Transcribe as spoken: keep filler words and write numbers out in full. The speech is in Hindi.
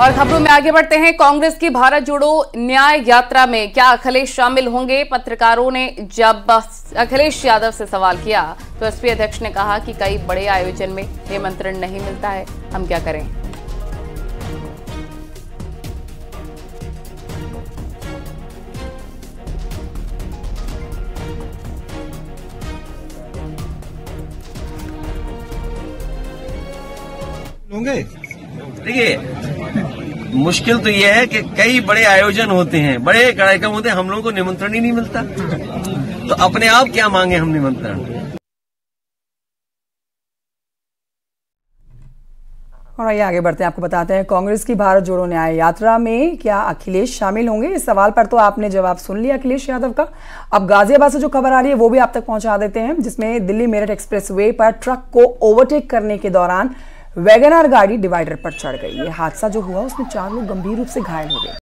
और खबरों में आगे बढ़ते हैं। कांग्रेस की भारत जोड़ो न्याय यात्रा में क्या अखिलेश शामिल होंगे? पत्रकारों ने जब अखिलेश यादव से सवाल किया तो एसपी अध्यक्ष ने कहा कि कई बड़े आयोजन में निमंत्रण नहीं मिलता है, हम क्या करें। देखिए, मुश्किल तो ये है कि कई बड़े आयोजन होते हैं, बड़े कार्यक्रम होते हैं, हम लोगों को निमंत्रण ही नहीं मिलता, तो अपने आप क्या मांगे हम निमंत्रण। और आइए आगे बढ़ते हैं, आपको बताते हैं कांग्रेस की भारत जोड़ो न्याय यात्रा में क्या अखिलेश शामिल होंगे। इस सवाल पर तो आपने जवाब सुन लिया अखिलेश यादव का। अब गाजियाबाद से जो खबर आ रही है वो भी आप तक पहुंचा देते हैं, जिसमें दिल्ली मेरठ एक्सप्रेसवे पर ट्रक को ओवरटेक करने के दौरान वैगन आर गाड़ी डिवाइडर पर चढ़ गई। ये हादसा जो हुआ उसमें चार लोग गंभीर रूप से घायल हो गए।